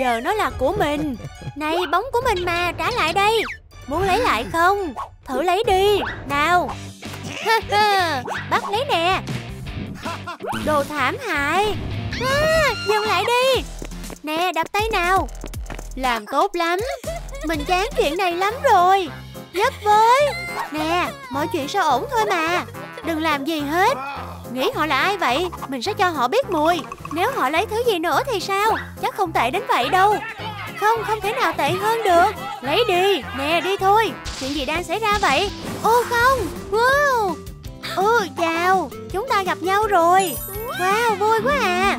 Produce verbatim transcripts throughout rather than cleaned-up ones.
Giờ nó là của mình. Này, bóng của mình mà, trả lại đây. Muốn lấy lại không? Thử lấy đi, nào. Bắt lấy nè. Đồ thảm hại. À, dừng lại đi. Nè, đập tay nào. Làm tốt lắm. Mình chán chuyện này lắm rồi. Nhất với. Nè, mọi chuyện sẽ ổn thôi mà. Đừng làm gì hết. Nghĩ họ là ai vậy? Mình sẽ cho họ biết mùi. Nếu họ lấy thứ gì nữa thì sao? Chắc không tệ đến vậy đâu. Không, không thể nào tệ hơn được. Lấy đi, nè đi thôi. Chuyện gì đang xảy ra vậy? Ô không, wow. Ô chào, chúng ta gặp nhau rồi. Wow, vui quá à.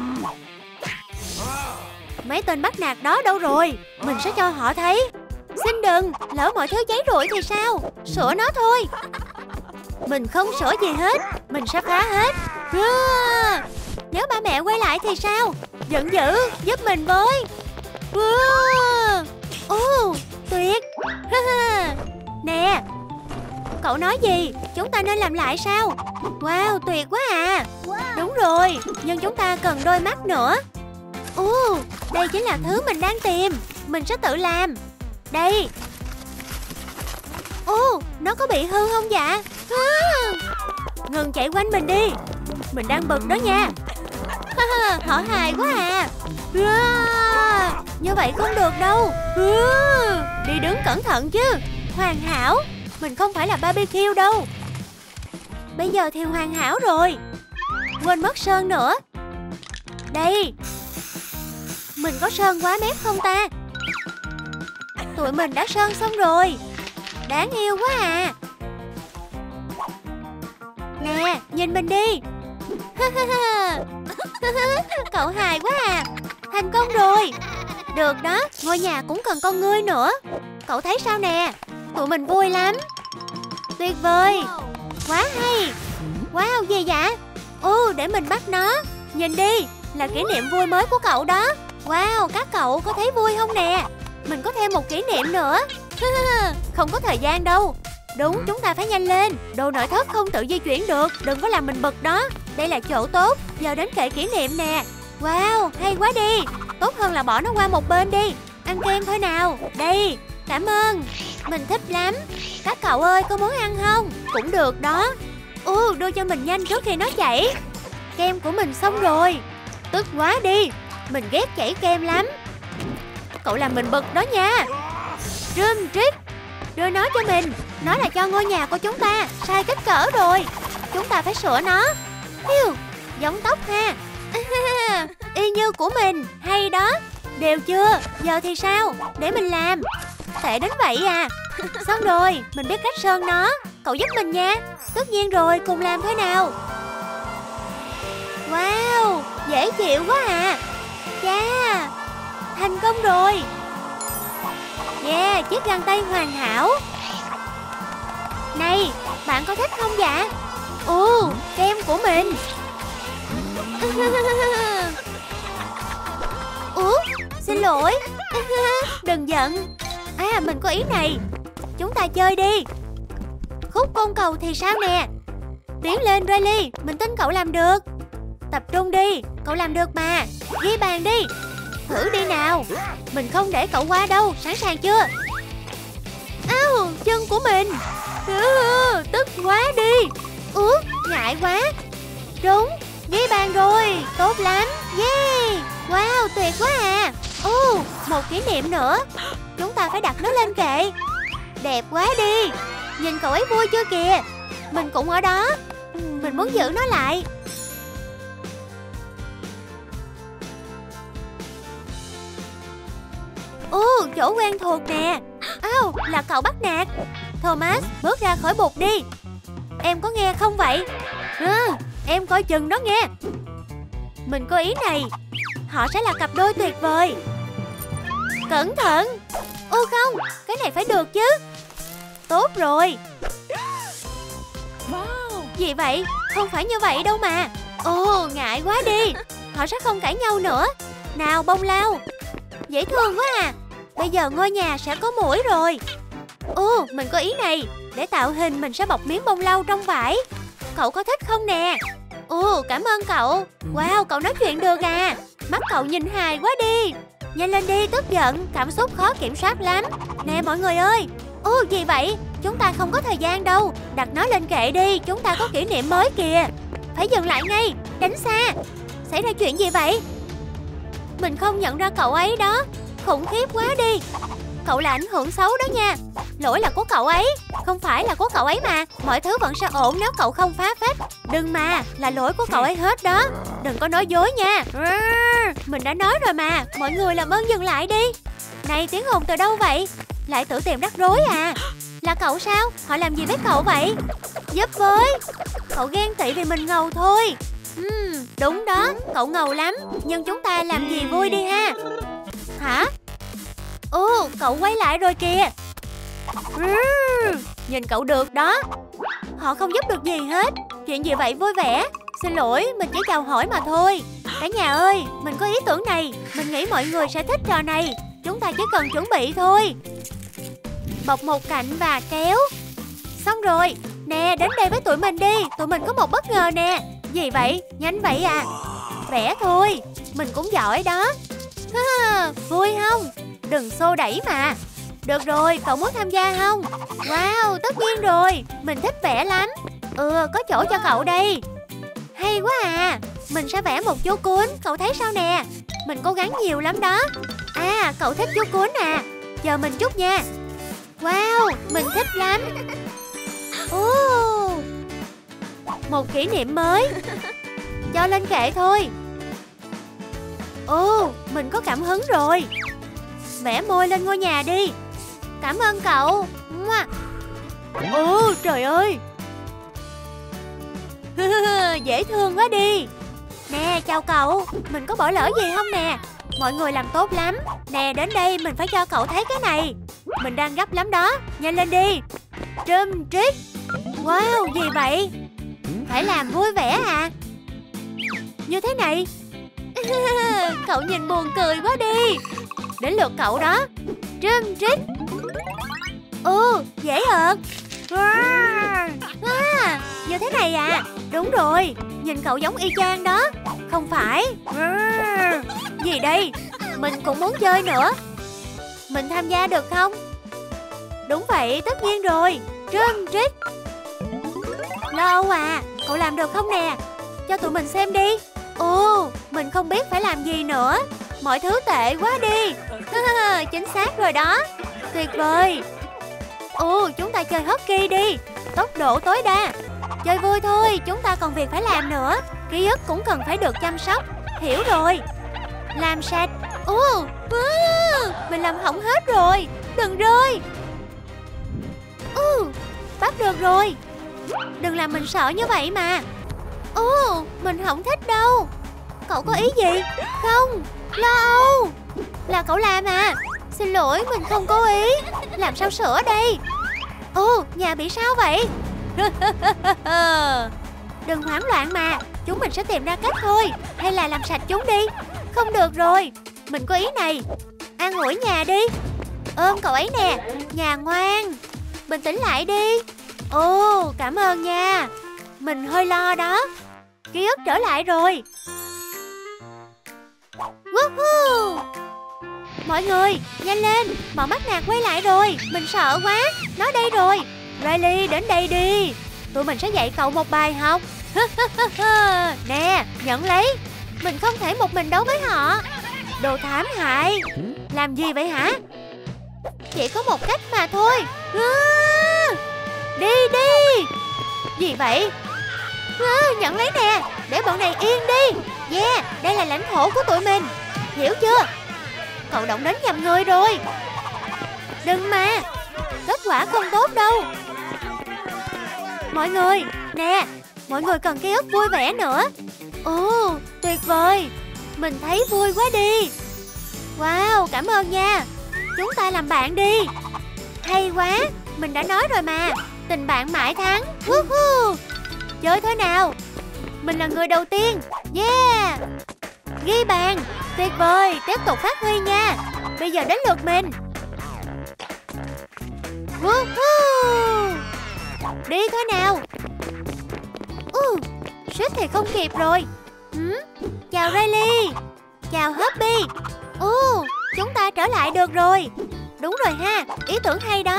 Mấy tên bắt nạt đó đâu rồi? Mình sẽ cho họ thấy. Xin đừng, lỡ mọi thứ cháy rụi thì sao? Sửa nó thôi. Mình không sửa gì hết. Mình sẽ phá hết. Wow. Nếu ba mẹ quay lại thì sao? Giận dữ, giúp mình với. Wow. Oh, tuyệt. Nè, cậu nói gì? Chúng ta nên làm lại sao? Wow, tuyệt quá à. Đúng rồi, nhưng chúng ta cần đôi mắt nữa. Oh, đây chính là thứ mình đang tìm. Mình sẽ tự làm. Đây. Oh, nó có bị hư không dạ? À, ngừng chạy quanh mình đi. Mình đang bực đó nha. Họ hài quá à. À, như vậy không được đâu. À, đi đứng cẩn thận chứ. Hoàn hảo. Mình không phải là barbecue đâu. Bây giờ thì hoàn hảo rồi. Quên mất sơn nữa. Đây. Mình có sơn quá mép không ta? Tụi mình đã sơn xong rồi. Đáng yêu quá à. Nè, nhìn mình đi. Cậu hài quá à. Thành công rồi. Được đó, ngôi nhà cũng cần con ngươi nữa. Cậu thấy sao nè? Tụi mình vui lắm. Tuyệt vời. Quá hay. Wow, gì vậy? Ồ, để mình bắt nó. Nhìn đi, là kỷ niệm vui mới của cậu đó. Wow, các cậu có thấy vui không nè? Mình có thêm một kỷ niệm nữa. Không có thời gian đâu. Đúng, chúng ta phải nhanh lên. Đồ nội thất không tự di chuyển được. Đừng có làm mình bực đó. Đây là chỗ tốt. Giờ đến kệ kỷ niệm nè. Wow, hay quá đi. Tốt hơn là bỏ nó qua một bên đi. Ăn kem thôi nào. Đây, cảm ơn. Mình thích lắm. Các cậu ơi, có muốn ăn không? Cũng được đó. Ồ, đưa cho mình nhanh trước khi nó chảy. Kem của mình xong rồi. Tức quá đi. Mình ghét chảy kem lắm. Cậu làm mình bực đó nha. Rơm trích. Đưa nó cho mình. Nó là cho ngôi nhà của chúng ta. Sai kích cỡ rồi. Chúng ta phải sửa nó. Hiu, giống tóc ha. Y như của mình. Hay đó. Đều chưa? Giờ thì sao? Để mình làm. Tệ đến vậy à. Xong rồi, mình biết cách sơn nó. Cậu giúp mình nha. Tất nhiên rồi, cùng làm thế nào. Wow, dễ chịu quá à. Yeah, thành công rồi. Yeah, chiếc găng tay hoàn hảo. Này, bạn có thích không dạ? Ồ, kem của mình. Ủa, xin lỗi. Đừng giận. À, mình có ý này. Chúng ta chơi đi. Khúc côn cầu thì sao nè? Tiến lên Riley, mình tin cậu làm được. Tập trung đi, cậu làm được mà. Ghi bàn đi. Thử đi nào. Mình không để cậu qua đâu. Sẵn sàng chưa? Áo, chân của mình. Ừ, tức quá đi. Ú, ngại quá. Đúng, ghi bàn rồi. Tốt lắm, yeah. Wow, tuyệt quá à. Ồ, một kỷ niệm nữa. Chúng ta phải đặt nó lên kệ. Đẹp quá đi. Nhìn cậu ấy vui chưa kìa. Mình cũng ở đó. Mình muốn giữ nó lại. Ồ, chỗ quen thuộc nè. Áo, là cậu bắt nạt. Thomas, bước ra khỏi bột đi. Em có nghe không vậy? À, em coi chừng đó nghe. Mình có ý này. Họ sẽ là cặp đôi tuyệt vời. Cẩn thận. Ô không, cái này phải được chứ. Tốt rồi. Gì vậy? Không phải như vậy đâu mà. Ồ, ngại quá đi. Họ sẽ không cãi nhau nữa. Nào bông lau. Dễ thương quá à. Bây giờ ngôi nhà sẽ có muỗi rồi. Ồ, mình có ý này. Để tạo hình mình sẽ bọc miếng bông lau trong vải. Cậu có thích không nè? Ồ, cảm ơn cậu. Wow, cậu nói chuyện được à. Mắt cậu nhìn hài quá đi. Nhanh lên đi, tức giận, cảm xúc khó kiểm soát lắm. Nè mọi người ơi. Ô gì vậy? Chúng ta không có thời gian đâu. Đặt nó lên kệ đi, chúng ta có kỷ niệm mới kìa. Phải dừng lại ngay, tránh xa. Xảy ra chuyện gì vậy? Mình không nhận ra cậu ấy đó. Khủng khiếp quá đi. Cậu là ảnh hưởng xấu đó nha. Lỗi là của cậu ấy, không phải là của cậu ấy mà. Mọi thứ vẫn sẽ ổn nếu cậu không phá phách. Đừng mà, là lỗi của cậu ấy hết đó. Đừng có nói dối nha. Mình đã nói rồi mà. Mọi người làm ơn dừng lại đi. Này, tiếng ồn từ đâu vậy? Lại tự tìm rắc rối à? Là cậu sao? Họ làm gì với cậu vậy? Giúp với. Cậu ghen tị vì mình ngầu thôi. uhm, Đúng đó, cậu ngầu lắm. Nhưng chúng ta làm gì vui đi ha. Hả? Ồ, cậu quay lại rồi kìa. uhm, Nhìn cậu được đó. Họ không giúp được gì hết. Chuyện gì vậy vui vẻ? Xin lỗi, mình chỉ chào hỏi mà thôi. Cả nhà ơi, mình có ý tưởng này. Mình nghĩ mọi người sẽ thích trò này. Chúng ta chỉ cần chuẩn bị thôi. Bọc một cạnh và kéo. Xong rồi. Nè, đến đây với tụi mình đi. Tụi mình có một bất ngờ nè. Gì vậy? Nhanh vậy à? Vẽ thôi. Mình cũng giỏi đó. Vui không? Đừng xô đẩy mà. Được rồi, cậu muốn tham gia không? Wow, tất nhiên rồi. Mình thích vẽ lắm. Ừ, có chỗ cho cậu đây. Hay quá à. Mình sẽ vẽ một chú cuốn. Cậu thấy sao nè? Mình cố gắng nhiều lắm đó. À, cậu thích chú cuốn à? Chờ mình chút nha. Wow, mình thích lắm. Oh, một kỷ niệm mới. Cho lên kệ thôi. Ồ, oh, mình có cảm hứng rồi. Vẽ môi lên ngôi nhà đi. Cảm ơn cậu. Ồ, oh, trời ơi. Dễ thương quá đi. Nè, chào cậu. Mình có bỏ lỡ gì không nè? Mọi người làm tốt lắm. Nè, đến đây mình phải cho cậu thấy cái này. Mình đang gấp lắm đó. Nhanh lên đi. Trâm trích. Wow, gì vậy? Phải làm vui vẻ à? Như thế này. Cậu nhìn buồn cười quá đi. Đến lượt cậu đó. Trâm trích. Ồ, dễ ợt. À, như thế này à? Đúng rồi. Nhìn cậu giống y chang đó. Không phải. À, gì đây? Mình cũng muốn chơi nữa. Mình tham gia được không? Đúng vậy, tất nhiên rồi. Trân trích. Lo âu à, cậu làm được không nè? Cho tụi mình xem đi. Ồ, mình không biết phải làm gì nữa. Mọi thứ tệ quá đi. Chính xác rồi đó. Tuyệt vời. Ồ, chúng ta chơi hockey đi. Tốc độ tối đa. Chơi vui thôi, chúng ta còn việc phải làm nữa. Ký ức cũng cần phải được chăm sóc. Hiểu rồi. Làm sạch. Ồ, mình làm hỏng hết rồi. Đừng rơi. Ồ, bắt được rồi. Đừng làm mình sợ như vậy mà. Ồ, mình không thích đâu. Cậu có ý gì? Không, lo âu. Là cậu làm à? Xin lỗi, mình không cố ý. Làm sao sửa đây? Ồ, nhà bị sao vậy? Đừng hoảng loạn mà. Chúng mình sẽ tìm ra cách thôi. Hay là làm sạch chúng đi. Không được rồi. Mình có ý này. An ủi nhà đi. Ôm cậu ấy nè. Nhà ngoan. Bình tĩnh lại đi. Ồ, cảm ơn nha. Mình hơi lo đó. Ký ức trở lại rồi. Woohoo! Mọi người, nhanh lên. Bọn bắt nạt quay lại rồi. Mình sợ quá. Nó đây rồi. Riley, đến đây đi. Tụi mình sẽ dạy cậu một bài học. Nè, nhận lấy. Mình không thể một mình đấu với họ. Đồ thảm hại. Làm gì vậy hả? Chỉ có một cách mà thôi. À, đi đi. Gì vậy? À, nhận lấy nè. Để bọn này yên đi. Yeah, đây là lãnh thổ của tụi mình. Hiểu chưa? Cậu động đến nhầm người rồi. Đừng mà. Kết quả không tốt đâu. Mọi người, nè. Mọi người cần ký ức vui vẻ nữa. Ồ, tuyệt vời. Mình thấy vui quá đi. Wow, cảm ơn nha. Chúng ta làm bạn đi. Hay quá. Mình đã nói rồi mà. Tình bạn mãi thắng. Woohoo. Chơi thế nào? Mình là người đầu tiên. Yeah. Ghi bàn. Tuyệt vời. Tiếp tục phát huy nha. Bây giờ đến lượt mình. Woohoo. Đi thế nào? Uh, suýt thì không kịp rồi. Chào Riley. Chào Hoppy. Ồ, chúng ta trở lại được rồi. Đúng rồi ha, ý tưởng hay đó.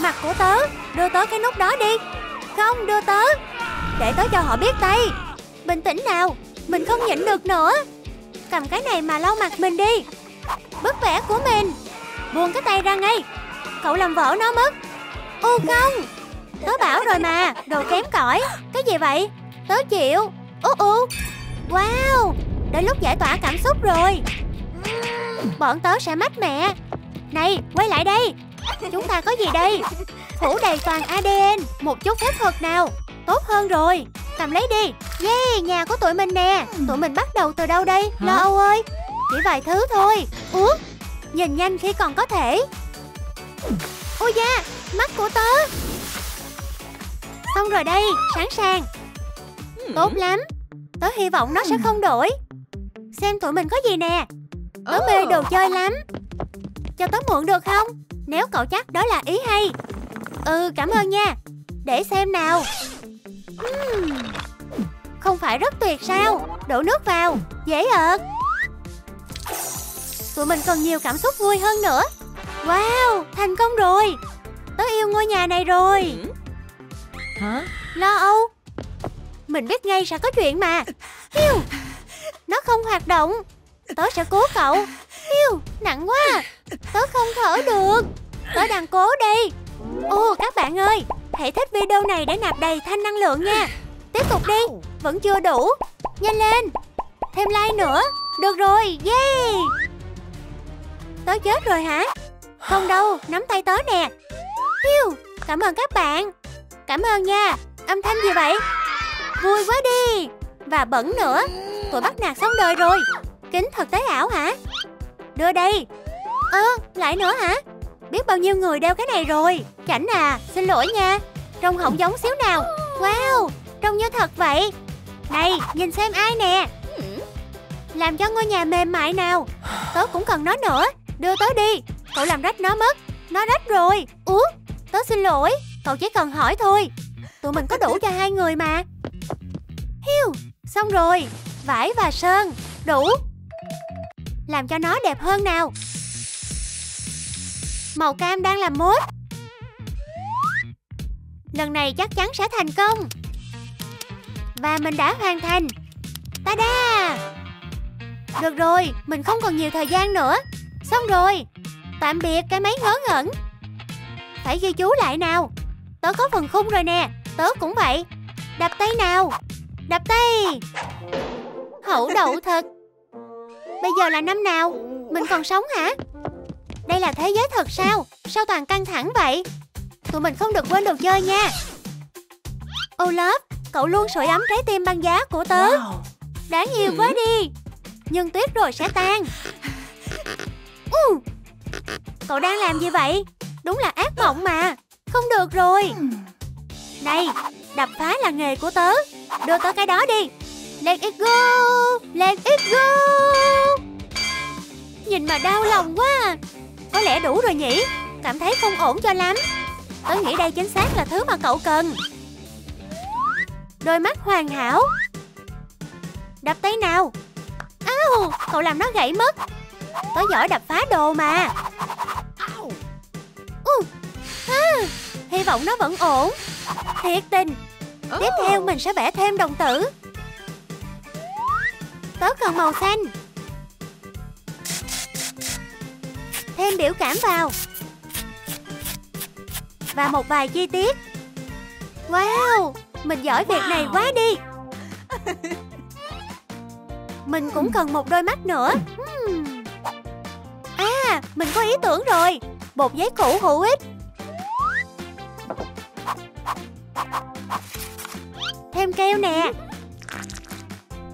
Mặt của tớ, đưa tớ cái nút đó đi. Không, đưa tớ. Để tớ cho họ biết tay. Bình tĩnh nào, mình không nhịn được nữa. Cầm cái này mà lau mặt mình đi. Bức vẽ của mình. Buông cái tay ra ngay. Cậu làm vỡ nó mất. Ô không, tớ bảo rồi mà. Đồ kém cỏi. Cái gì vậy? Tớ chịu. Ú ú. Wow, đến lúc giải tỏa cảm xúc rồi. Bọn tớ sẽ mát mẹ. Này, quay lại đây. Chúng ta có gì đây? Phủ đầy toàn a đê en. Một chút phép thuật nào. Tốt hơn rồi. Cầm lấy đi. Yeah, nhà của tụi mình nè. Tụi mình bắt đầu từ đâu đây? Lo âu ơi. Chỉ vài thứ thôi. Ủa, nhìn nhanh khi còn có thể. Ôi da, mắt của tớ. Xong rồi đây, sẵn sàng. Tốt lắm. Tớ hy vọng nó sẽ không đổi. Xem tụi mình có gì nè. Tớ mê đồ chơi lắm. Cho tớ mượn được không? Nếu cậu chắc đó là ý hay. Ừ, cảm ơn nha. Để xem nào. uhm. Không phải rất tuyệt sao? Đổ nước vào, dễ ợt. Tụi mình cần nhiều cảm xúc vui hơn nữa. Wow, thành công rồi. Tớ yêu ngôi nhà này rồi. Hả? Lo âu. Mình biết ngay sẽ có chuyện mà. Hiu. Nó không hoạt động. Tớ sẽ cứu cậu. Hiu, nặng quá. Tớ không thở được. Tớ đang cố đây. Ồ, các bạn ơi, hãy thích video này để nạp đầy thanh năng lượng nha. Tiếp tục đi, vẫn chưa đủ. Nhanh lên. Thêm like nữa. Được rồi, yeah. Tớ chết rồi hả? Không đâu, nắm tay tớ nè. Hiu, cảm ơn các bạn. Cảm ơn nha. Âm thanh gì vậy? Vui quá đi. Và bẩn nữa. Tụi bắt nạt xong đời rồi. Kính thực tế ảo hả? Đưa đây. Ơ, ờ, lại nữa hả? Biết bao nhiêu người đeo cái này rồi. Chảnh à, xin lỗi nha. Trông không giống xíu nào. Wow, trông như thật vậy. Này, nhìn xem ai nè. Làm cho ngôi nhà mềm mại nào. Tớ cũng cần nó nữa. Đưa tớ đi. Cậu làm rách nó mất. Nó rách rồi. Ủa, tớ xin lỗi. Cậu chỉ cần hỏi thôi. Tụi mình có đủ cho hai người mà. Hiu, xong rồi. Vải và sơn, đủ. Làm cho nó đẹp hơn nào. Màu cam đang làm mốt. Lần này chắc chắn sẽ thành công. Và mình đã hoàn thành. Ta-da. Được rồi, mình không còn nhiều thời gian nữa. Xong rồi. Tạm biệt cái máy ngớ ngẩn. Phải ghi chú lại nào. Tớ có phần khung rồi nè. Tớ cũng vậy. Đập tay nào. Đập tay. Hậu đậu thật. Bây giờ là năm nào? Mình còn sống hả? Đây là thế giới thật sao? Sao toàn căng thẳng vậy? Tụi mình không được quên đồ chơi nha. Olaf, cậu luôn sưởi ấm trái tim băng giá của tớ. Đáng yêu quá đi. Nhưng tuyết rồi sẽ tan. uh. Cậu đang làm gì vậy? Đúng là ác mộng mà. Không được rồi. Này, đập phá là nghề của tớ. Đưa tớ cái đó đi. Let it go. Let it go. Nhìn mà đau lòng quá à. Có lẽ đủ rồi nhỉ. Cảm thấy không ổn cho lắm. Tớ nghĩ đây chính xác là thứ mà cậu cần. Đôi mắt hoàn hảo. Đập tay nào. Au, cậu làm nó gãy mất. Tớ giỏi đập phá đồ mà. uh. à, Hy vọng nó vẫn ổn. Thiệt tình. Tiếp theo mình sẽ vẽ thêm đồng tử. Tớ cần màu xanh. Thêm biểu cảm vào. Và một vài chi tiết. Wow, mình giỏi việc này quá đi. Mình cũng cần một đôi mắt nữa. À, mình có ý tưởng rồi. Bột giấy cũ hữu ích. Thêm keo nè.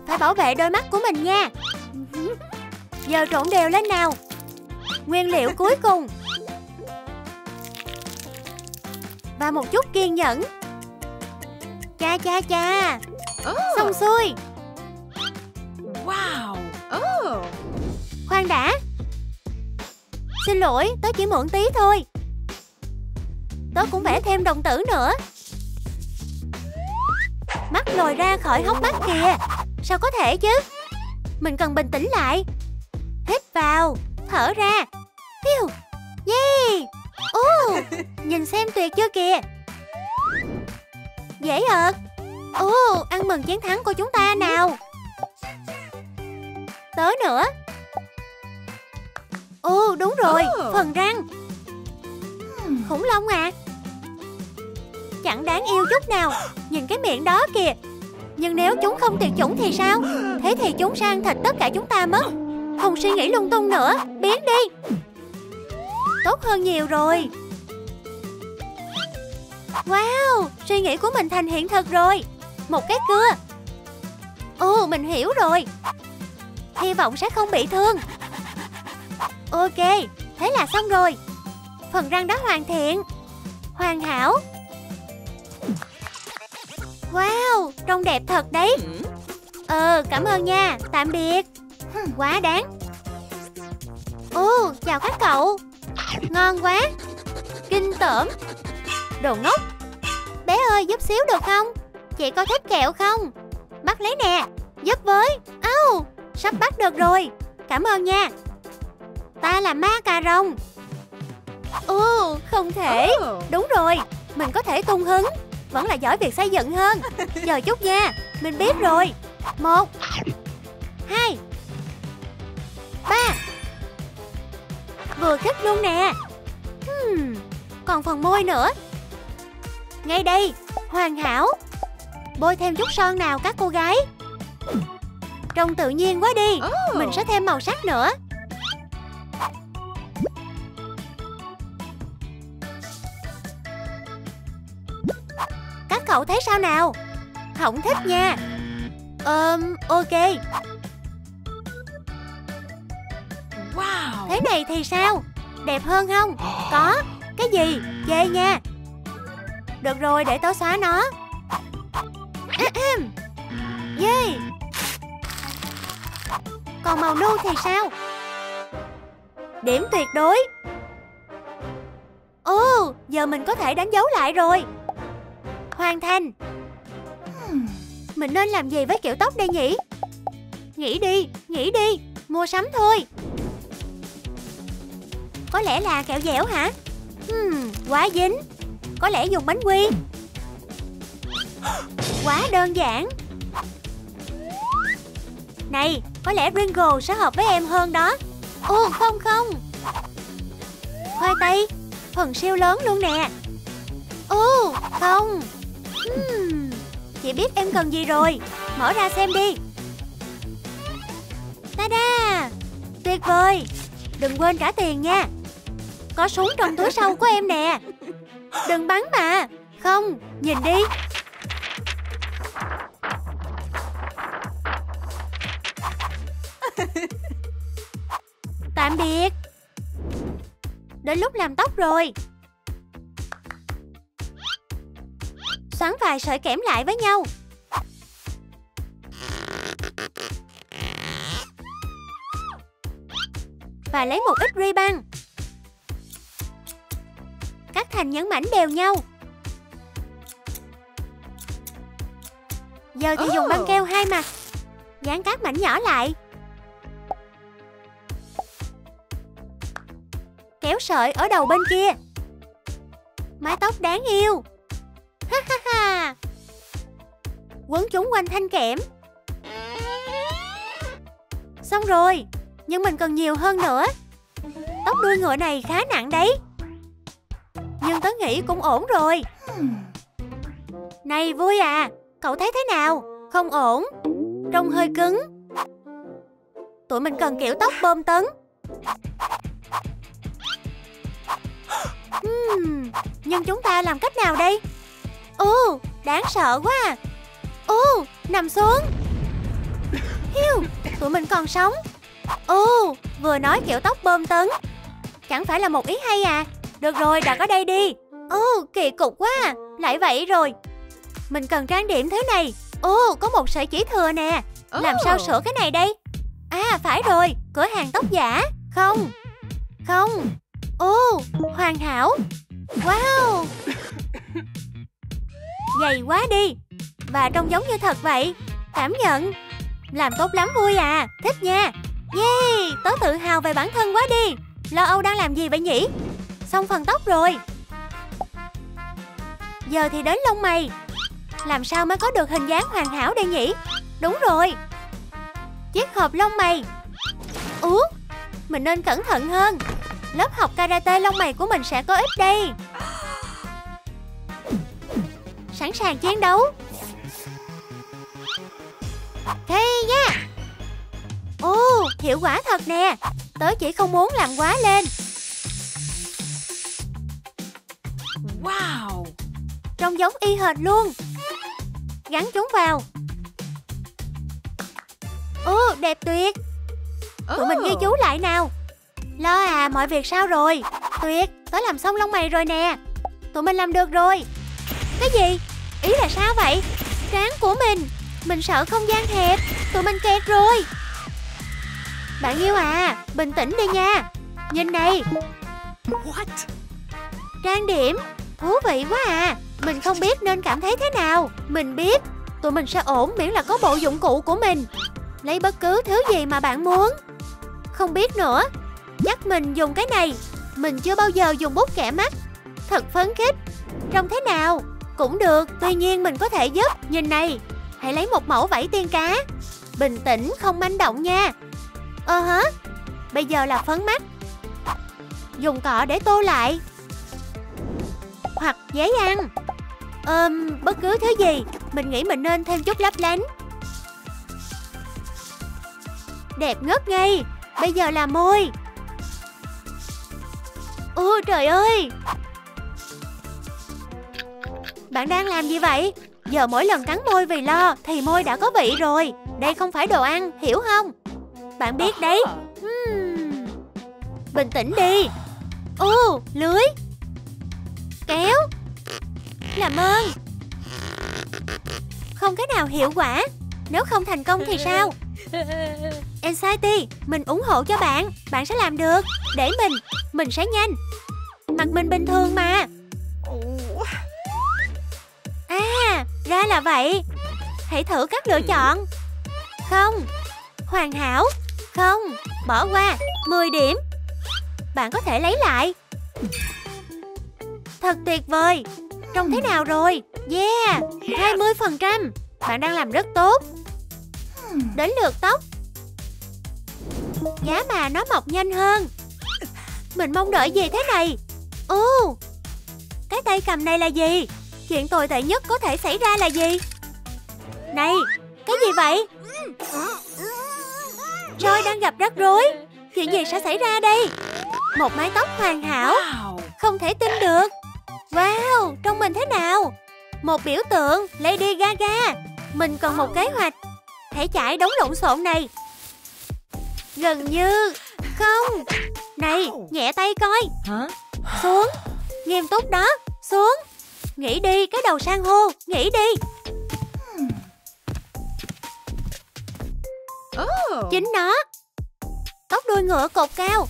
Phải bảo vệ đôi mắt của mình nha. Giờ trộn đều lên nào. Nguyên liệu cuối cùng. Và một chút kiên nhẫn. Cha cha cha. Xong xuôi. Wow. oh. Khoan đã. Xin lỗi, tớ chỉ mượn tí thôi. Tớ cũng vẽ thêm đồng tử nữa. Mắt lồi ra khỏi hốc mắt kìa. Sao có thể chứ? Mình cần bình tĩnh lại. Hít vào, thở ra. Hiu, yeah. Ồ, nhìn xem tuyệt chưa kìa. Dễ ợt. Ồ, ăn mừng chiến thắng của chúng ta nào. Tới nữa. Ồ, đúng rồi, phần răng. Khủng long à. Chẳng đáng yêu chút nào. Nhìn cái miệng đó kìa. Nhưng nếu chúng không tuyệt chủng thì sao? Thế thì chúng sẽ ăn thịt tất cả chúng ta mất. Không suy nghĩ lung tung nữa. Biến đi. Tốt hơn nhiều rồi. Wow, suy nghĩ của mình thành hiện thực rồi. Một cái cưa. Ồ, mình hiểu rồi. Hy vọng sẽ không bị thương. Ok, thế là xong rồi. Phần răng đó hoàn thiện. Hoàn hảo. Wow, trông đẹp thật đấy. Ờ, cảm ơn nha, tạm biệt. Quá đáng. Ồ, chào các cậu. Ngon quá. Kinh tởm. Đồ ngốc. Bé ơi, giúp xíu được không? Chị có thích kẹo không? Bắt lấy nè, giúp với. Âu, sắp bắt được rồi. Cảm ơn nha. Ta là ma cà rồng. Ồ, không thể. Đúng rồi, mình có thể tung hứng. Vẫn là giỏi việc xây dựng hơn. Giờ chút nha, mình biết rồi. Một, hai, ba. Vừa khích luôn nè. hmm, Còn phần môi nữa. Ngay đây, hoàn hảo. Bôi thêm chút son nào các cô gái. Trông tự nhiên quá đi. Mình sẽ thêm màu sắc nữa. Các cậu thấy sao nào? Không thích nha. Ờm, ok. Wow. Thế này thì sao? Đẹp hơn không? Có. Cái gì? Chê nha. Được rồi, để tớ xóa nó. Yeah. Còn màu nâu thì sao? Điểm tuyệt đối. Ồ, oh, giờ mình có thể đánh dấu lại rồi. Hoàn thành. Mình nên làm gì với kiểu tóc đây nhỉ? Nghĩ đi, nghĩ đi. Mua sắm thôi. Có lẽ là kẹo dẻo hả? Hmm, quá dính. Có lẽ dùng bánh quy. Quá đơn giản. Này, có lẽ Ringo sẽ hợp với em hơn đó. Ồ, không không. Khoai tây. Phần siêu lớn luôn nè. Ồ, không. hmm, Chị biết em cần gì rồi. Mở ra xem đi. Ta-da. Tuyệt vời. Đừng quên trả tiền nha. Có súng trong túi sau của em nè. Đừng bắn mà. Không, nhìn đi. Tạm biệt. Đến lúc làm tóc rồi. Xoắn vài sợi kẽm lại với nhau. Và lấy một ít ri băng. Cắt thành những mảnh đều nhau. Giờ thì dùng băng keo hai mặt. Dán các mảnh nhỏ lại. Kéo sợi ở đầu bên kia. Mái tóc đáng yêu. Ha ha ha. Quấn chúng quanh thanh kẽm. Xong rồi. Nhưng mình cần nhiều hơn nữa. Tóc đuôi ngựa này khá nặng đấy. Nhưng tớ nghĩ cũng ổn rồi. Này Vui à, cậu thấy thế nào? Không ổn. Trông hơi cứng. Tụi mình cần kiểu tóc bơm tấn. uhm, Nhưng chúng ta làm cách nào đây? Ồ, uh, đáng sợ quá à. Ồ, uh, nằm xuống. Hiu, tụi mình còn sống. Ồ, oh, vừa nói kiểu tóc bơm tấn. Chẳng phải là một ý hay à? Được rồi, đặt ở đây đi. Ồ, oh, kỳ cục quá à. Lại vậy rồi. Mình cần trang điểm thế này. Ồ, oh, có một sợi chỉ thừa nè. Làm sao sửa cái này đây? À, phải rồi, cửa hàng tóc giả. Không, không. Ồ, oh, hoàn hảo. Wow. Dày quá đi. Và trông giống như thật vậy. Cảm nhận. Làm tốt lắm Vui à, thích nha. Yeah, tớ tự hào về bản thân quá đi. Lo âu đang làm gì vậy nhỉ? Xong phần tóc rồi. Giờ thì đến lông mày. Làm sao mới có được hình dáng hoàn hảo đây nhỉ? Đúng rồi, chiếc hộp lông mày. Ú, mình nên cẩn thận hơn. Lớp học karate lông mày của mình sẽ có ích đây. Sẵn sàng chiến đấu. Thế nha. Ồ, hiệu quả thật nè. Tớ chỉ không muốn làm quá lên. Wow, trông giống y hệt luôn. Gắn chúng vào. Ồ, đẹp tuyệt. Tụi mình ghi chú lại nào. Lo à, mọi việc sao rồi? Tuyệt, tớ làm xong lông mày rồi nè. Tụi mình làm được rồi. Cái gì? Ý là sao vậy? Trán của mình. Mình sợ không gian hẹp. Tụi mình kẹt rồi. Bạn yêu à, bình tĩnh đi nha. Nhìn này. What? Trang điểm. Thú vị quá à. Mình không biết nên cảm thấy thế nào. Mình biết. Tụi mình sẽ ổn miễn là có bộ dụng cụ của mình. Lấy bất cứ thứ gì mà bạn muốn. Không biết nữa. Chắc mình dùng cái này. Mình chưa bao giờ dùng bút kẻ mắt. Thật phấn khích. Trông thế nào? Cũng được. Tuy nhiên mình có thể giúp. Nhìn này. Hãy lấy một mẫu vảy tiên cá. Bình tĩnh, không manh động nha. Ờ hả. Bây giờ là phấn mắt. Dùng cọ để tô lại. Hoặc giấy ăn. Ừm, bất cứ thứ gì. Mình nghĩ mình nên thêm chút lấp lánh. Đẹp ngất ngây. Bây giờ là môi. Ôi trời ơi. Bạn đang làm gì vậy? Giờ mỗi lần cắn môi vì lo thì môi đã có vị rồi. Đây không phải đồ ăn, hiểu không? Bạn biết đấy. hmm. Bình tĩnh đi. Ô, lưới. Kéo. Làm ơn. Không cái nào hiệu quả. Nếu không thành công thì sao? Anxiety, mình ủng hộ cho bạn. Bạn sẽ làm được. Để mình, mình sẽ nhanh. Mặt mình bình thường mà. À, ra là vậy. Hãy thử các lựa chọn. Không. Hoàn hảo. Không. Bỏ qua. mười điểm. Bạn có thể lấy lại. Thật tuyệt vời. Trông thế nào rồi? Yeah, hai mươi phần trăm. Bạn đang làm rất tốt. Đến lượt tóc. Giá mà nó mọc nhanh hơn. Mình mong đợi gì thế này? Ồ, cái tay cầm này là gì? Chuyện tồi tệ nhất có thể xảy ra là gì? Này, cái gì vậy? Joy đang gặp rắc rối. Chuyện gì sẽ xảy ra đây? Một mái tóc hoàn hảo. Không thể tin được. Wow, trông mình thế nào? Một biểu tượng Lady Gaga. Mình cần một kế hoạch. Hãy chải đống lộn xộn này. Gần như. Không. Này, nhẹ tay coi. Xuống. Nghiêm túc đó. Xuống. Nghỉ đi, cái đầu san hô. Nghỉ đi. Chính nó. Tóc đuôi ngựa cột cao.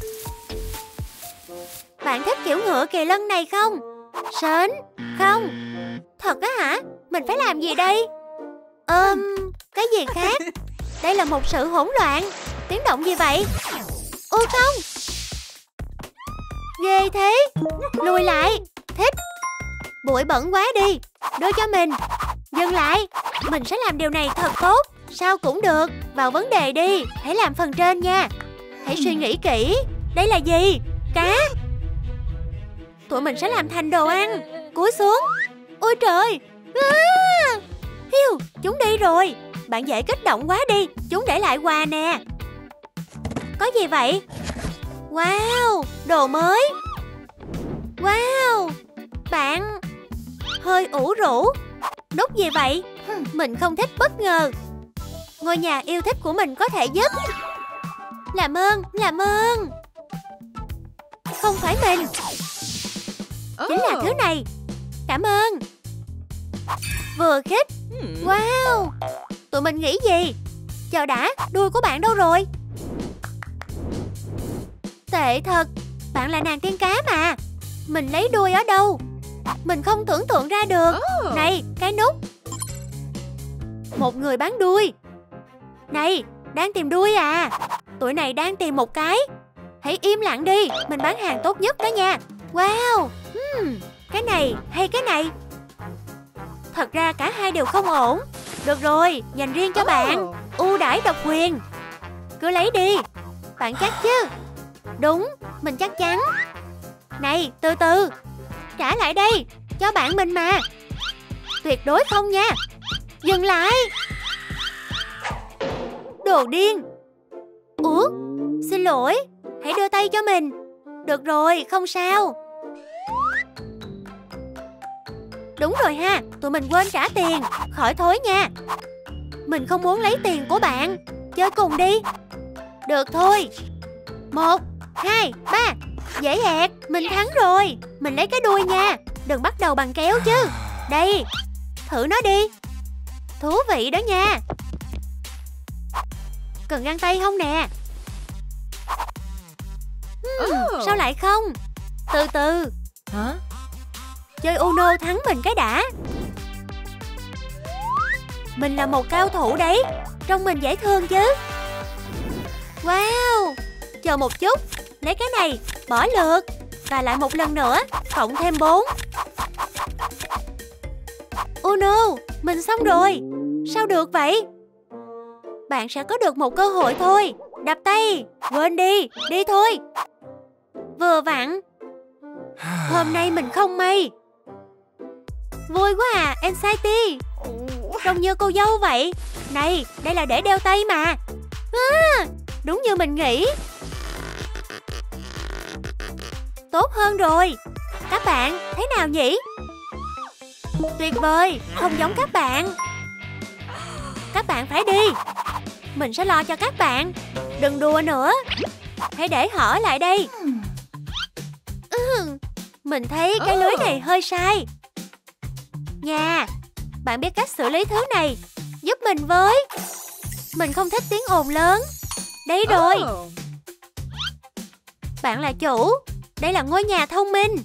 Bạn thích kiểu ngựa kỳ lân này không? Sến. Không. Thật á hả? Mình phải làm gì đây? Ừm, cái gì khác? Đây là một sự hỗn loạn. Tiếng động gì vậy? Ôi không. Ghê thế. Lùi lại. Thích. Bụi bẩn quá đi. Đưa cho mình. Dừng lại. Mình sẽ làm điều này thật tốt. Sao cũng được. Vào vấn đề đi. Hãy làm phần trên nha. Hãy suy nghĩ kỹ. Đây là gì? Cá. Tụi mình sẽ làm thành đồ ăn. Cúi xuống. Ôi trời. À! Hiu, chúng đi rồi. Bạn dễ kích động quá đi. Chúng để lại quà nè. Có gì vậy? Wow, đồ mới. Wow. Bạn hơi ủ rũ. Nút gì vậy? Mình không thích bất ngờ. Ngôi nhà yêu thích của mình có thể giúp. Làm ơn, làm ơn. Không phải mình. Chính là thứ này. Cảm ơn. Vừa khích. Wow. Tụi mình nghĩ gì? Chờ đã, đuôi của bạn đâu rồi? Tệ thật. Bạn là nàng tiên cá mà. Mình lấy đuôi ở đâu? Mình không tưởng tượng ra được. Này, cái nút. Một người bán đuôi. Này, đang tìm đuôi à? Tụi này đang tìm một cái. Hãy im lặng đi, mình bán hàng tốt nhất đó nha. Wow, hmm, cái này hay cái này. Thật ra cả hai đều không ổn. Được rồi, dành riêng cho bạn. Ưu đãi độc quyền. Cứ lấy đi. Bạn chắc chứ? Đúng, mình chắc chắn. Này, từ từ. Trả lại đây, cho bạn mình mà. Tuyệt đối không nha. Dừng lại. Đồ điên. Ủa, xin lỗi. Hãy đưa tay cho mình. Được rồi, không sao. Đúng rồi ha, tụi mình quên trả tiền. Khỏi thối nha. Mình không muốn lấy tiền của bạn. Chơi cùng đi. Được thôi. Một, hai, ba. Dễ ẹt, mình thắng rồi. Mình lấy cái đuôi nha. Đừng bắt đầu bằng kéo chứ. Đây, thử nó đi. Thú vị đó nha. Cần găng tay không nè? Hmm, oh. Sao lại không? Từ từ. Hả? Chơi Uno thắng mình cái đã. Mình là một cao thủ đấy. Trông mình dễ thương chứ. Wow. Chờ một chút. Lấy cái này, bỏ lượt. Và lại một lần nữa. Cộng thêm bốn. Uno, mình xong rồi. Sao được vậy? Bạn sẽ có được một cơ hội thôi. Đập tay. Quên đi. Đi thôi. Vừa vặn. Hôm nay mình không may. Vui quá à, Anxiety. Trông như cô dâu vậy. Này, đây là để đeo tay mà. À, đúng như mình nghĩ. Tốt hơn rồi. Các bạn, thế nào nhỉ? Tuyệt vời, không giống các bạn. Các bạn phải đi. Mình sẽ lo cho các bạn. Đừng đùa nữa. Hãy để họ lại đây. Ừ, mình thấy cái lưới này hơi sai. Nha, bạn biết cách xử lý thứ này. Giúp mình với. Mình không thích tiếng ồn lớn. Đấy rồi. Bạn là chủ. Đây là ngôi nhà thông minh.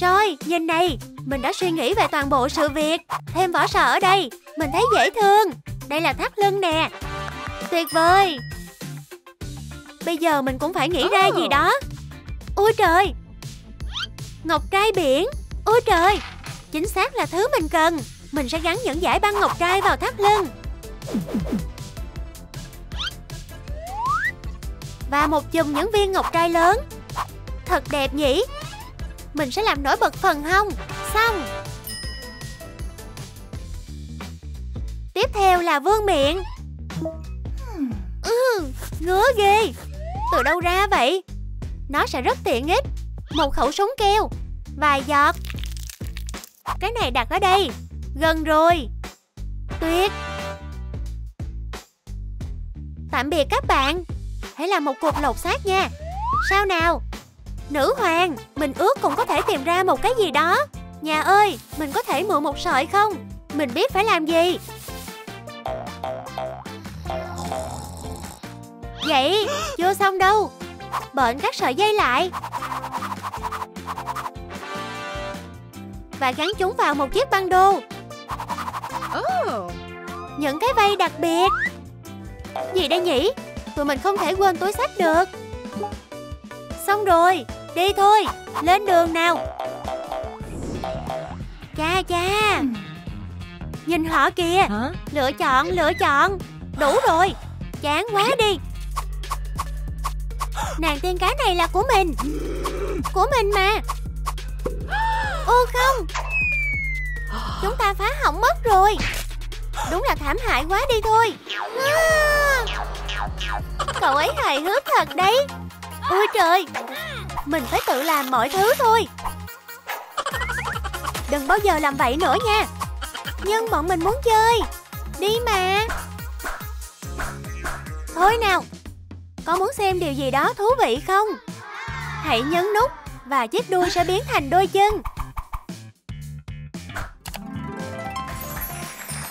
Rồi, nhìn này. Mình đã suy nghĩ về toàn bộ sự việc. Thêm vỏ sò ở đây. Mình thấy dễ thương. Đây là thắt lưng nè. Tuyệt vời. Bây giờ mình cũng phải nghĩ ra gì đó. Ôi trời. Ngọc trai biển. Ôi trời. Chính xác là thứ mình cần. Mình sẽ gắn những dải băng ngọc trai vào thắt lưng. Và một chùm những viên ngọc trai lớn. Thật đẹp nhỉ. Mình sẽ làm nổi bật phần hông. Xong. Tiếp theo là vương miện. Ừ, ngứa ghê. Từ đâu ra vậy? Nó sẽ rất tiện ích. Một khẩu súng keo. Vài giọt. Cái này đặt ở đây. Gần rồi. Tuyệt. Tạm biệt các bạn. Hãy làm một cuộc lột xác nha. Sao nào? Nữ hoàng. Mình ước cũng có thể tìm ra một cái gì đó. Nhà ơi, mình có thể mượn một sợi không? Mình biết phải làm gì. Vậy, chưa xong đâu. Bện các sợi dây lại. Và gắn chúng vào một chiếc băng đô. Oh. Những cái vây đặc biệt. Gì đây nhỉ? Tụi mình không thể quên túi xách được. Xong rồi. Đi thôi. Lên đường nào. Cha cha. Nhìn họ kìa. Hả? Lựa chọn, lựa chọn. Đủ rồi. Chán quá đi. Nàng tiên cá này là của mình. Của mình mà. Ô không. Chúng ta phá hỏng mất rồi. Đúng là thảm hại quá đi thôi. À, cậu ấy hài hước thật đấy. Ôi trời. Mình phải tự làm mọi thứ thôi. Đừng bao giờ làm vậy nữa nha. Nhưng bọn mình muốn chơi. Đi mà. Thôi nào. Có muốn xem điều gì đó thú vị không? Hãy nhấn nút và chiếc đuôi sẽ biến thành đôi chân.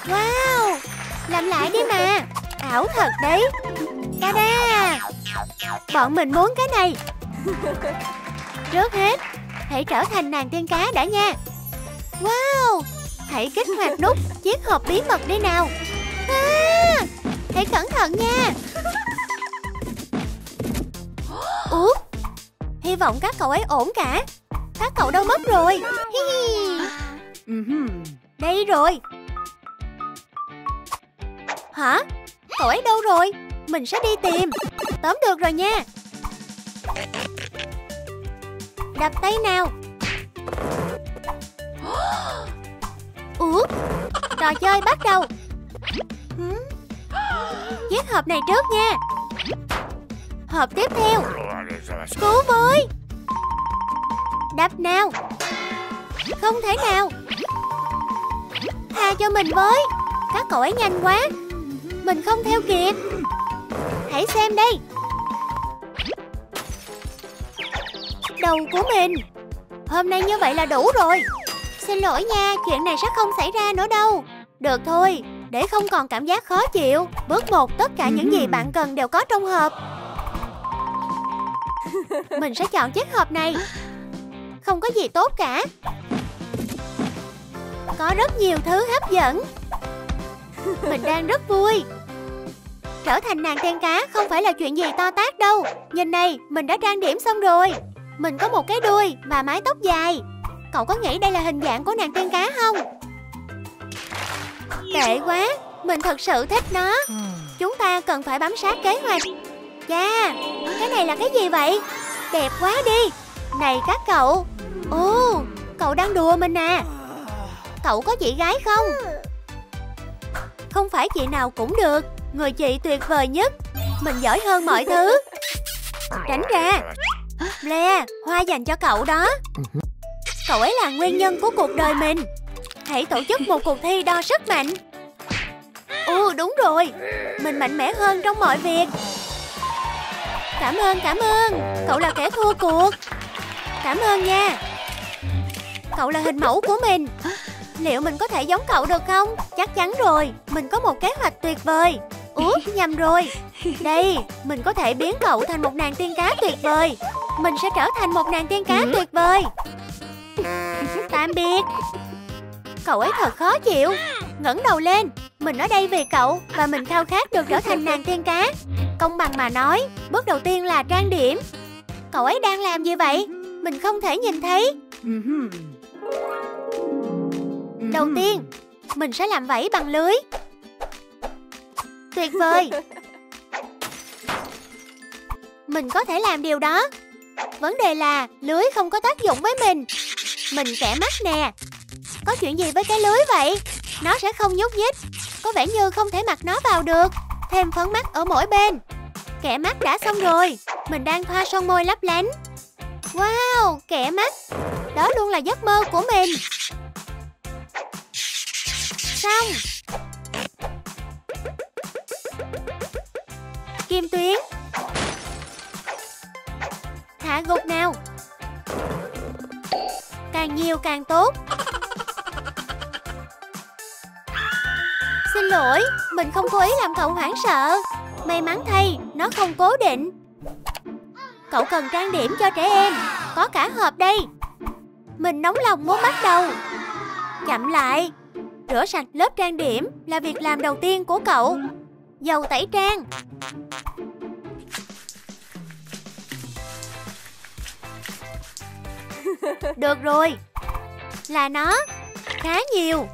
Wow! Làm lại đi mà. Ảo thật đấy. Ta-da! Bọn mình muốn cái này. Trước hết, hãy trở thành nàng tiên cá đã nha. Wow! Hãy kích hoạt nút chiếc hộp bí mật đi nào. À, hãy thận nha. Ủa, hy vọng các cậu ấy ổn cả. Các cậu đâu mất rồi? Đây rồi. Hả? Cậu ấy đâu rồi? Mình sẽ đi tìm. Tóm được rồi nha. Đập tay nào. Ủa, trò chơi bắt đầu. Chiếc hộp này trước nha. Hộp tiếp theo. Cứu với. Đập nào. Không thể nào. Tha cho mình với. Các cậu ấy nhanh quá. Mình không theo kịp. Hãy xem đây. Đầu của mình. Hôm nay như vậy là đủ rồi. Xin lỗi nha, chuyện này sẽ không xảy ra nữa đâu. Được thôi, để không còn cảm giác khó chịu. Bước một, tất cả những gì bạn cần đều có trong hộp. Mình sẽ chọn chiếc hộp này. Không có gì tốt cả. Có rất nhiều thứ hấp dẫn. Mình đang rất vui. Trở thành nàng tiên cá không phải là chuyện gì to tát đâu. Nhìn này, mình đã trang điểm xong rồi. Mình có một cái đuôi và mái tóc dài. Cậu có nghĩ đây là hình dạng của nàng tiên cá không? Tệ quá, mình thật sự thích nó. Chúng ta cần phải bám sát kế hoạch. Chà, cái này là cái gì vậy? Đẹp quá đi. Này các cậu. Ồ, cậu đang đùa mình à? Cậu có chị gái không? Không phải chị nào cũng được. Người chị tuyệt vời nhất. Mình giỏi hơn mọi thứ. Tránh ra. Blair, hoa dành cho cậu đó. Cậu ấy là nguyên nhân của cuộc đời mình. Hãy tổ chức một cuộc thi đo sức mạnh. Ồ, đúng rồi. Mình mạnh mẽ hơn trong mọi việc. Cảm ơn, cảm ơn. Cậu là kẻ thua cuộc. Cảm ơn nha. Cậu là hình mẫu của mình. Liệu mình có thể giống cậu được không? Chắc chắn rồi. Mình có một kế hoạch tuyệt vời. Ủa, nhầm rồi. Đây, mình có thể biến cậu thành một nàng tiên cá tuyệt vời. Mình sẽ trở thành một nàng tiên cá tuyệt vời. Tạm biệt. Cậu ấy thật khó chịu. Ngẩng đầu lên. Mình ở đây vì cậu. Và mình khao khát được trở thành nàng tiên cá. Công bằng mà nói, bước đầu tiên là trang điểm. Cậu ấy đang làm gì vậy? Mình không thể nhìn thấy. Đầu tiên, mình sẽ làm vẫy bằng lưới. Tuyệt vời. Mình có thể làm điều đó. Vấn đề là lưới không có tác dụng với mình. Mình kẻ mắt nè. Có chuyện gì với cái lưới vậy? Nó sẽ không nhúc nhích. Có vẻ như không thể mặc nó vào được. Thêm phấn mắt ở mỗi bên. Kẻ mắt đã xong rồi. Mình đang thoa son môi lấp lánh. Wow, kẻ mắt. Đó luôn là giấc mơ của mình. Xong. Kim tuyến. Thả gục nào. Càng nhiều càng tốt. Xin lỗi, mình không cố ý làm cậu hoảng sợ. May mắn thay, nó không cố định. Cậu cần trang điểm cho trẻ em. Có cả hộp đây. Mình nóng lòng muốn bắt đầu. Chậm lại. Rửa sạch lớp trang điểm là việc làm đầu tiên của cậu. Dầu tẩy trang. Được rồi. Là nó. Khá nhiều.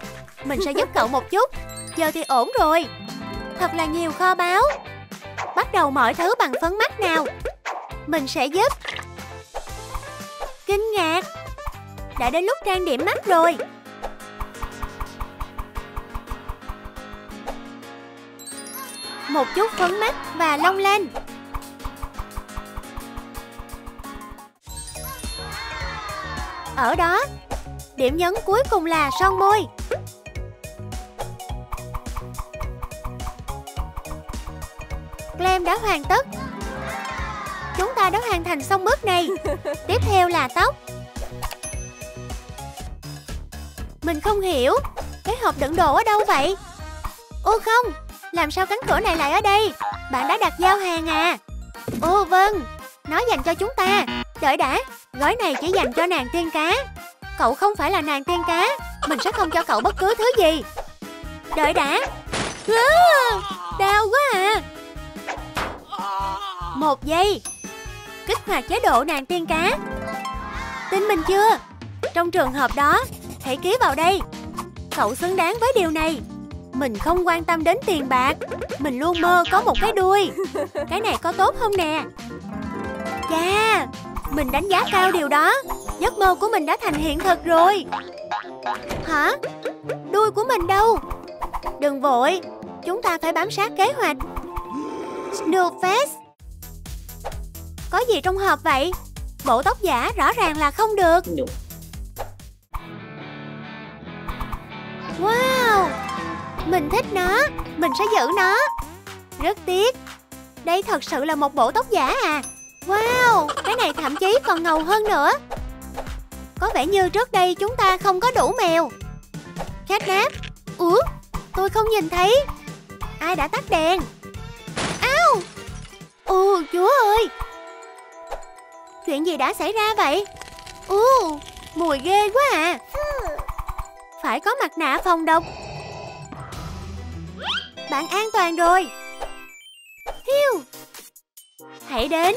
Mình sẽ giúp cậu một chút. Giờ thì ổn rồi. Thật là nhiều kho báu. Bắt đầu mọi thứ bằng phấn mắt nào. Mình sẽ giúp. Kinh ngạc. Đã đến lúc trang điểm mắt rồi. Một chút phấn mắt và lông lên. Ở đó. Điểm nhấn cuối cùng là son môi. Glam đã hoàn tất. Chúng ta đã hoàn thành xong bước này. Tiếp theo là tóc. Mình không hiểu. Cái hộp đựng đồ ở đâu vậy? Ô không. Làm sao cánh cửa này lại ở đây? Bạn đã đặt giao hàng à? Ồ vâng. Nó dành cho chúng ta. Đợi đã. Gói này chỉ dành cho nàng tiên cá. Cậu không phải là nàng tiên cá. Mình sẽ không cho cậu bất cứ thứ gì. Đợi đã. À, đau quá à. Một giây. Kích hoạt chế độ nàng tiên cá. Tin mình chưa? Trong trường hợp đó, hãy ký vào đây. Cậu xứng đáng với điều này. Mình không quan tâm đến tiền bạc. Mình luôn mơ có một cái đuôi. Cái này có tốt không nè? Chà, mình đánh giá cao điều đó. Giấc mơ của mình đã thành hiện thực rồi. Hả? Đuôi của mình đâu? Đừng vội, chúng ta phải bám sát kế hoạch. Snoopfest. Có gì trong hộp vậy? Bộ tóc giả rõ ràng là không được. Wow, mình thích nó. Mình sẽ giữ nó. Rất tiếc. Đây thật sự là một bộ tóc giả à? Wow, cái này thậm chí còn ngầu hơn nữa. Có vẻ như trước đây chúng ta không có đủ mèo. Khát náp. Ủa, tôi không nhìn thấy. Ai đã tắt đèn? Ao. Ồ, Chúa ơi. Chuyện gì đã xảy ra vậy? Ồ, mùi ghê quá à. Phải có mặt nạ phòng độc. Bạn an toàn rồi. Hiu. Hãy đến.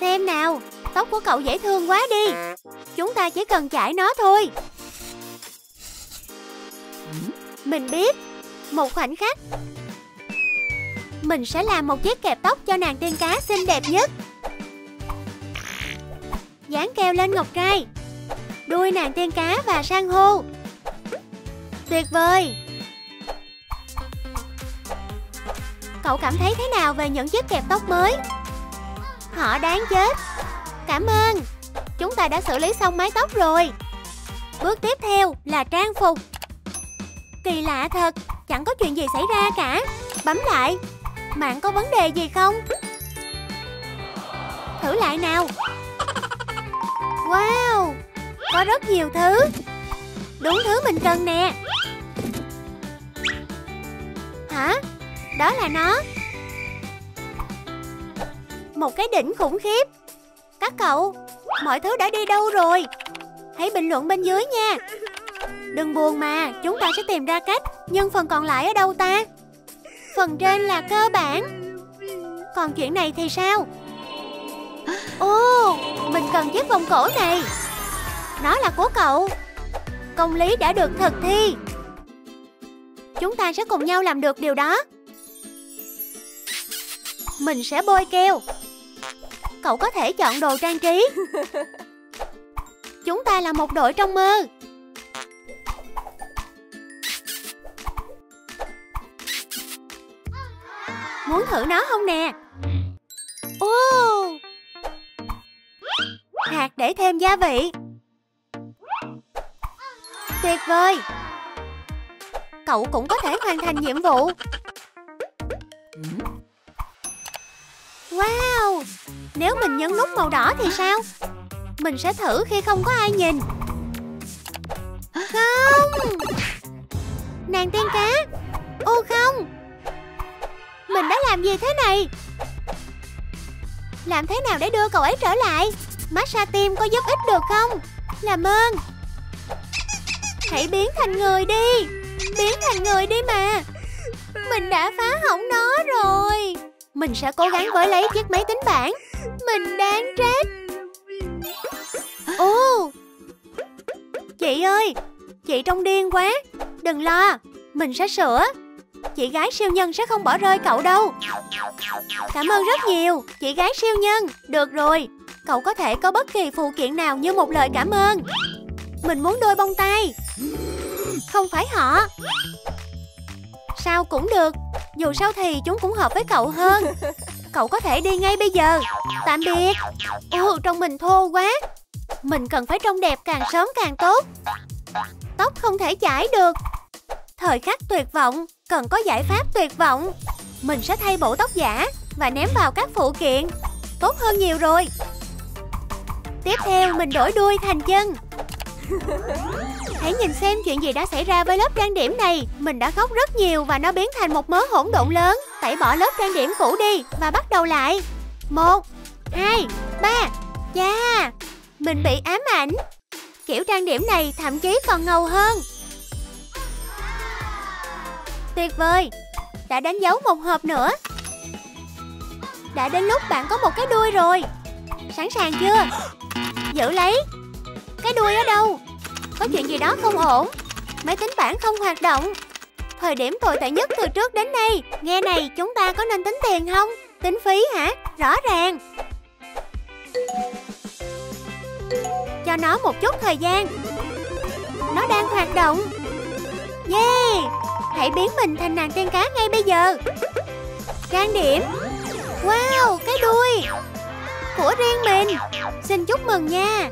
Xem nào. Tóc của cậu dễ thương quá đi. Chúng ta chỉ cần chải nó thôi. Mình biết. Một khoảnh khắc. Mình sẽ làm một chiếc kẹp tóc cho nàng tiên cá xinh đẹp nhất. Dán keo lên ngọc trai. Đuôi nàng tiên cá và san hô. Tuyệt vời. Cậu cảm thấy thế nào về những chiếc kẹp tóc mới? Họ đáng chết. Cảm ơn. Chúng ta đã xử lý xong mái tóc rồi. Bước tiếp theo là trang phục. Kỳ lạ thật. Chẳng có chuyện gì xảy ra cả. Bấm lại. Mạng có vấn đề gì không? Thử lại nào. Wow, có rất nhiều thứ. Đúng thứ mình cần nè. Hả? Đó là nó. Một cái đỉnh khủng khiếp. Các cậu, mọi thứ đã đi đâu rồi? Hãy bình luận bên dưới nha. Đừng buồn mà, chúng ta sẽ tìm ra cách. Nhưng phần còn lại ở đâu ta? Phần trên là cơ bản. Còn chuyện này thì sao? Ồ, mình cần chiếc vòng cổ này. Nó là của cậu. Công lý đã được thực thi. Chúng ta sẽ cùng nhau làm được điều đó. Mình sẽ bôi keo. Cậu có thể chọn đồ trang trí. Chúng ta là một đội trong mơ. Muốn thử nó không nè? Ô, hạt để thêm gia vị. Tuyệt vời. Cậu cũng có thể hoàn thành nhiệm vụ. Wow, nếu mình nhấn nút màu đỏ thì sao? Mình sẽ thử khi không có ai nhìn. Không. Nàng tiên cá. Ô không. Mình đã làm gì thế này? Làm thế nào để đưa cậu ấy trở lại? Massage tim có giúp ích được không? Làm ơn. Hãy biến thành người đi. Biến thành người đi mà. Mình đã phá hỏng nó rồi. Mình sẽ cố gắng với lấy chiếc máy tính bảng. Mình đáng trách. Ô, chị ơi, chị trông điên quá. Đừng lo, mình sẽ sửa. Chị gái siêu nhân sẽ không bỏ rơi cậu đâu. Cảm ơn rất nhiều, chị gái siêu nhân. Được rồi, cậu có thể có bất kỳ phụ kiện nào như một lời cảm ơn. Mình muốn đôi bông tai. Không phải họ. Sao cũng được. Dù sao thì chúng cũng hợp với cậu hơn. Cậu có thể đi ngay bây giờ. Tạm biệt. Ồ, trông mình thô quá. Mình cần phải trông đẹp càng sớm càng tốt. Tóc không thể chải được. Thời khắc tuyệt vọng. Cần có giải pháp tuyệt vọng. Mình sẽ thay bộ tóc giả và ném vào các phụ kiện. Tốt hơn nhiều rồi. Tiếp theo mình đổi đuôi thành chân. Hãy nhìn xem chuyện gì đã xảy ra với lớp trang điểm này. Mình đã khóc rất nhiều và nó biến thành một mớ hỗn độn lớn. Tẩy bỏ lớp trang điểm cũ đi và bắt đầu lại. Một, hai, ba. Chà, mình bị ám ảnh. Kiểu trang điểm này thậm chí còn ngầu hơn. Tuyệt vời, đã đánh dấu một hộp nữa. Đã đến lúc bạn có một cái đuôi rồi. Sẵn sàng chưa? Giữ lấy. Cái đuôi ở đâu? Có chuyện gì đó không ổn. Máy tính bảng không hoạt động. Thời điểm tồi tệ nhất từ trước đến nay. Nghe này, chúng ta có nên tính tiền không? Tính phí hả? Rõ ràng. Cho nó một chút thời gian. Nó đang hoạt động. Yeah! Hãy biến mình thành nàng tiên cá ngay bây giờ. Trang điểm. Wow, cái đuôi của riêng mình. Xin chúc mừng nha.